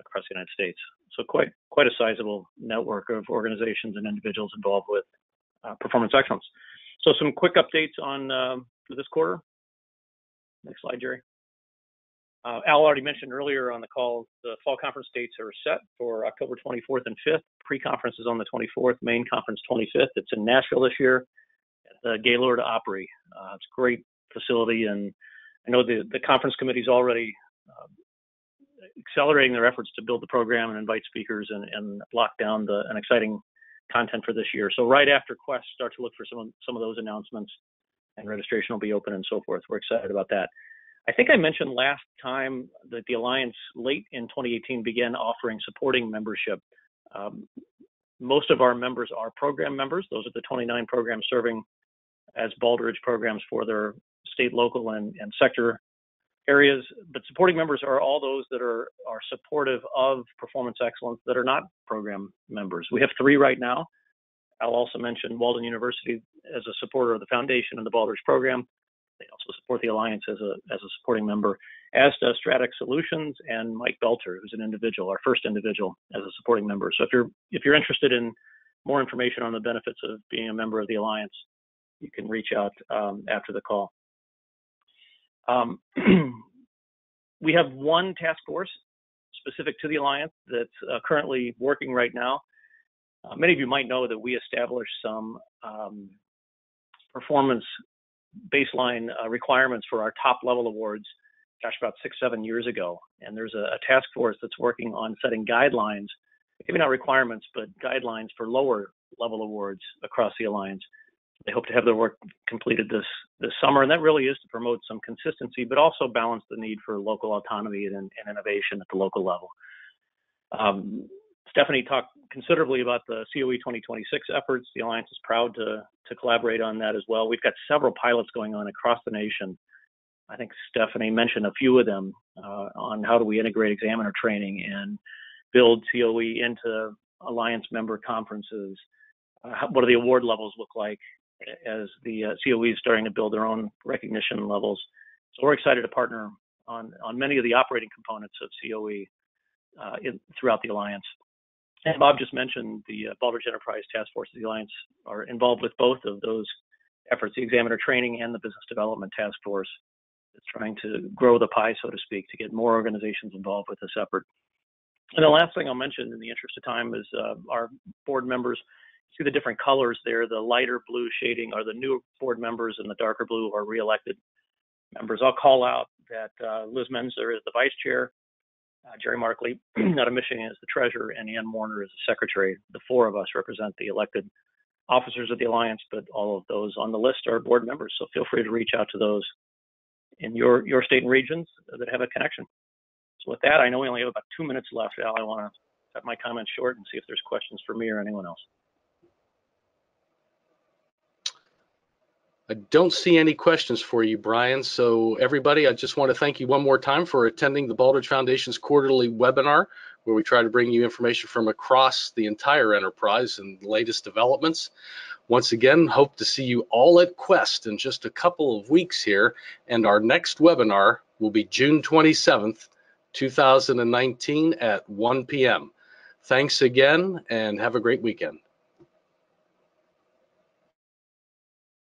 across the United States. So quite, quite a sizable network of organizations and individuals involved with Uh, performance excellence. So some quick updates on uh, this quarter. Next slide, Jerry. Uh, Al already mentioned earlier on the call, the fall conference dates are set for October twenty-fourth and fifth. Pre-conference is on the twenty-fourth, main conference twenty-fifth. It's in Nashville this year at the Gaylord Opry. Uh, it's a great facility, and I know the, the conference committee is already uh, accelerating their efforts to build the program and invite speakers and, and lock down the, an exciting content for this year. So right after Quest, start to look for some, some of those announcements, and registration will be open and so forth. We're excited about that. I think I mentioned last time that the Alliance late in twenty eighteen began offering supporting membership. Um, most of our members are program members. Those are the twenty-nine programs serving as Baldrige programs for their state, local, and, and sector areas. But supporting members are all those that are, are supportive of performance excellence that are not program members. We have three right now. I'll also mention Walden University as a supporter of the foundation and the Baldrige program. They also support the Alliance as a as a supporting member, as does Stratic Solutions and Mike Belter, who's an individual, our first individual as a supporting member. So if you're if you're interested in more information on the benefits of being a member of the Alliance, you can reach out um, after the call. Um, we have one task force specific to the Alliance that's uh, currently working right now. Uh, many of you might know that we established some um, performance baseline uh, requirements for our top level awards, gosh, about six, seven years ago. And there's a, a task force that's working on setting guidelines, maybe not requirements, but guidelines for lower level awards across the Alliance. They hope to have their work completed this, this summer. And that really is to promote some consistency, but also balance the need for local autonomy and, and innovation at the local level. Um, Stephanie talked considerably about the C O E twenty twenty-six efforts. The Alliance is proud to, to collaborate on that as well. We've got several pilots going on across the nation. I think Stephanie mentioned a few of them uh, on how do we integrate examiner training and build C O E into Alliance member conferences. Uh, what do the award levels look like as the uh, C O E is starting to build their own recognition levels? So we're excited to partner on, on many of the operating components of C O E uh, in, throughout the Alliance. And Bob just mentioned the uh, Baldrige Enterprise Task Force of the Alliance are involved with both of those efforts, the examiner training and the business development task force that's trying to grow the pie, so to speak, to get more organizations involved with this effort. And the last thing I'll mention in the interest of time is uh, our board members. See the different colors there. The lighter blue shading are the new board members and the darker blue are re-elected members. I'll call out that uh, Liz Menzer is the vice chair. Uh, Jerry Markley out of Michigan is the treasurer, and Ann Warner is the secretary. The four of us represent the elected officers of the Alliance, but all of those on the list are board members. So feel free to reach out to those in your, your state and regions that have a connection. So with that, I know we only have about two minutes left. Al, I want to cut my comments short and see if there's questions for me or anyone else. I don't see any questions for you, Brian. So everybody, I just want to thank you one more time for attending the Baldrige Foundation's quarterly webinar, where we try to bring you information from across the entire enterprise and the latest developments. Once again, hope to see you all at Quest in just a couple of weeks here. And our next webinar will be June twenty-seventh, two thousand nineteen at one p m Thanks again and have a great weekend.